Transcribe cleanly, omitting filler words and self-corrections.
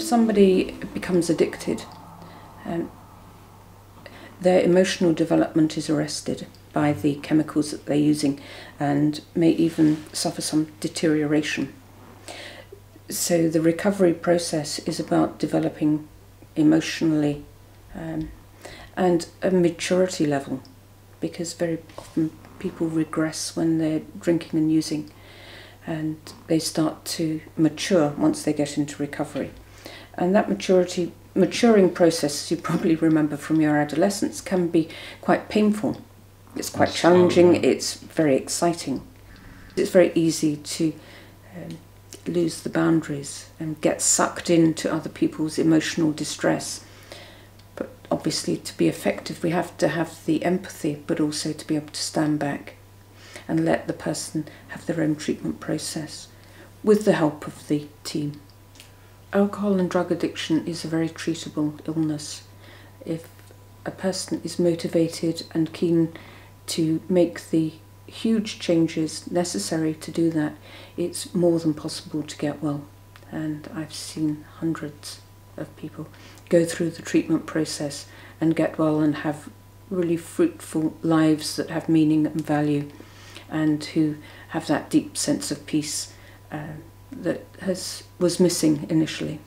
if somebody becomes addicted, their emotional development is arrested by the chemicals that they're using and may even suffer some deterioration. So the recovery process is about developing emotionally and a maturity level, because very often people regress when they're drinking and using, and they start to mature once they get into recovery. And that maturing process, you probably remember from your adolescence, can be quite painful. It's quite challenging, it's very exciting. It's very easy to lose the boundaries and get sucked into other people's emotional distress. But obviously to be effective we have to have the empathy, but also to be able to stand back and let the person have their own treatment process with the help of the team. Alcohol and drug addiction is a very treatable illness. If a person is motivated and keen to make the huge changes necessary to do that, it's more than possible to get well. And I've seen hundreds of people go through the treatment process and get well and have really fruitful lives that have meaning and value, and who have that deep sense of peace that was missing initially.